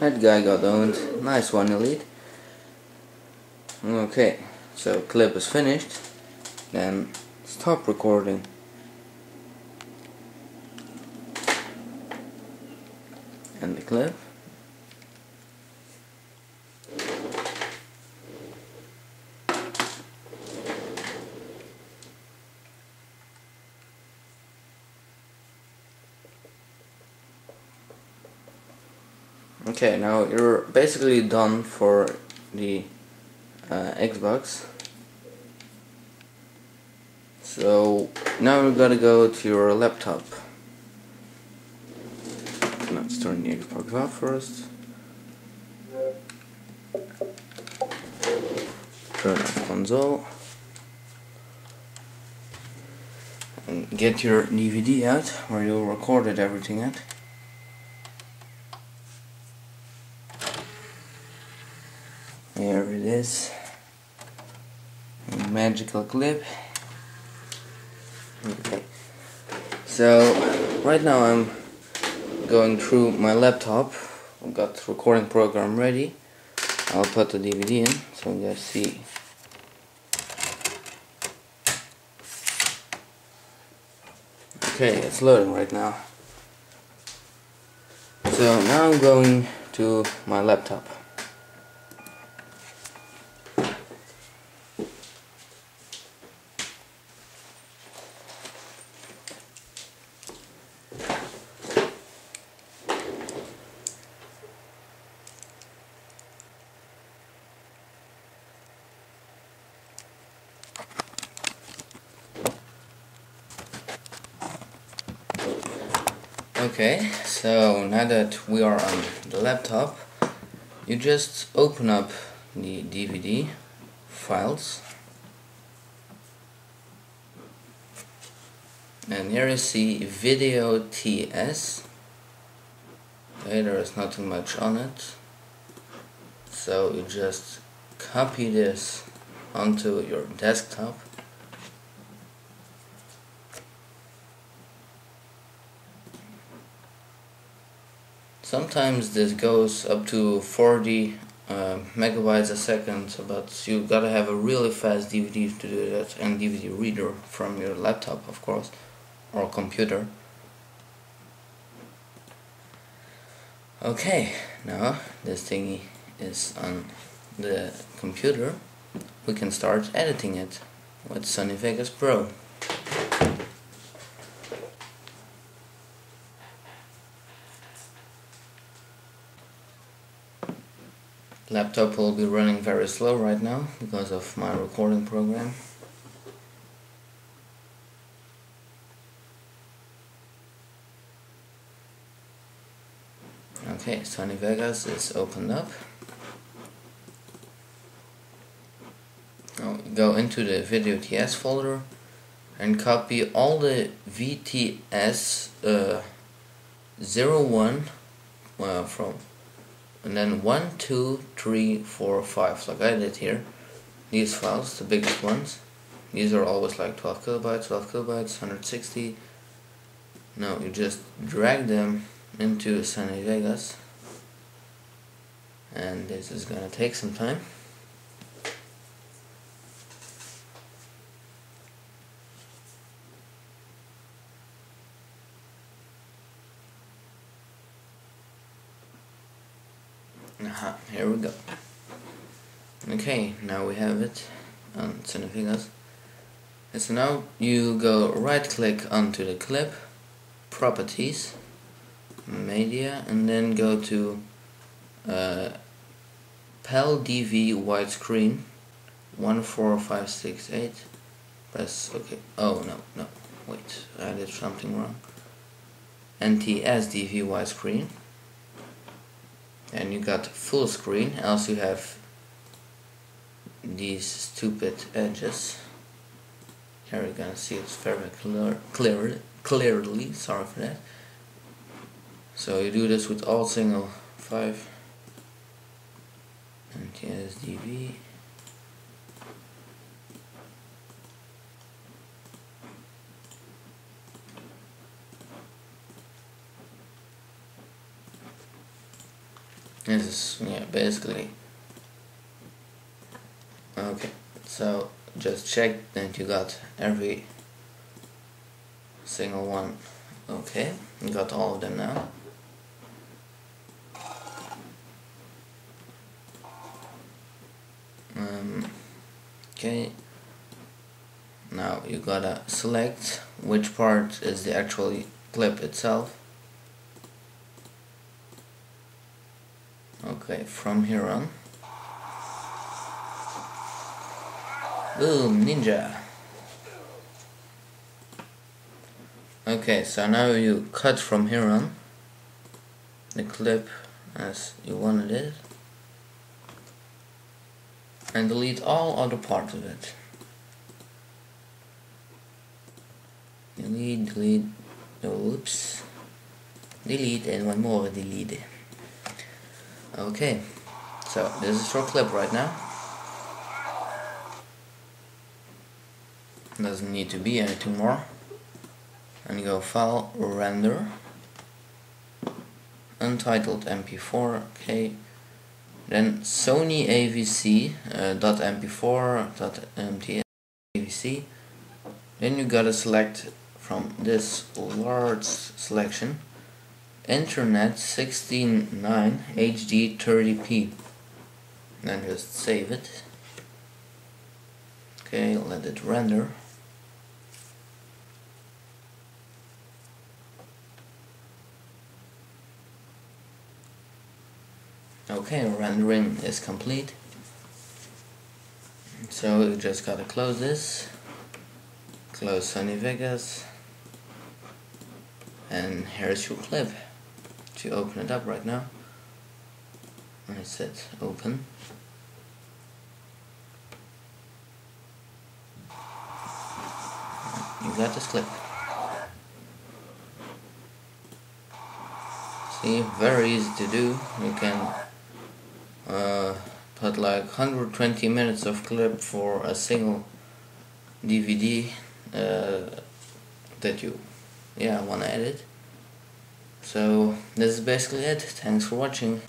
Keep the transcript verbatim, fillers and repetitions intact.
That guy got owned. Nice one, Elite. Okay, so clip is finished. Then stop recording. End the clip. Okay, now you're basically done for the uh, Xbox. So now we're gonna go to your laptop. Let's turn the Xbox off first. Turn off console. And get your D V D out where you recorded everything at. Here it is, a magical clip. Okay, so right now I'm going through my laptop. I've got the recording program ready. I'll put the D V D in, so you guys see. Okay, it's loading right now. So now I'm going to my laptop. Okay, so now that we are on the laptop, you just open up the D V D files, and here you see video T S. Okay, there is nothing much on it, so you just copy this onto your desktop. Sometimes this goes up to forty uh, megabytes a second, but you gotta have a really fast D V D to do that, and D V D reader from your laptop, of course, or computer. Okay, now this thingy is on the computer. We can start editing it with Sony Vegas Pro. Laptop will be running very slow right now because of my recording program. Okay, Sony Vegas is opened up. Now go into the video T S folder and copy all the V T S uh, zero one uh, from. And then one, two, three, four, five, like I did here. These files, the biggest ones. These are always like twelve kilobytes, twelve kilobytes, one hundred sixty. Now you just drag them into Sony Vegas. And this is gonna take some time. Aha, uh-huh, here we go. Okay, now we have it on Sony Vegas. And so now you go right click onto the clip, properties, media, and then go to uh, P A L D V widescreen one four five six eight. Press OK. Oh no, no, wait, I did something wrong. N T S C D V widescreen. And you got full screen, else you have these stupid edges. Here you're gonna see it's very clear, clear, clearly, sorry for that. So you do this with all single five. N T S C D V. This is, yeah, basically. Okay, so just check that you got every single one. Okay, you got all of them now. Um, okay, now you gotta select which part is the actual clip itself. Okay, from here on. Boom, ninja. Okay, so now you cut from here on the clip as you wanted it and delete all other parts of it. Delete, delete, oops, delete, and one more, delete. Okay, so this is your clip right now. Doesn't need to be anything more. And go file, render, untitled M P four, okay. Then Sony A V C uh, dot M P four dot M T S C A V C. Then you gotta select from this large selection. Internet sixteen nine H D thirty P. Then just save it. Okay, let it render. Okay, rendering is complete. So you just gotta close this. Close Sony Vegas. And here's your clip. You open it up right now. I said open. You got this clip. See, very easy to do. You can uh, put like one hundred twenty minutes of clip for a single D V D uh, that you, yeah, wanna edit. So this is basically it. Thanks for watching.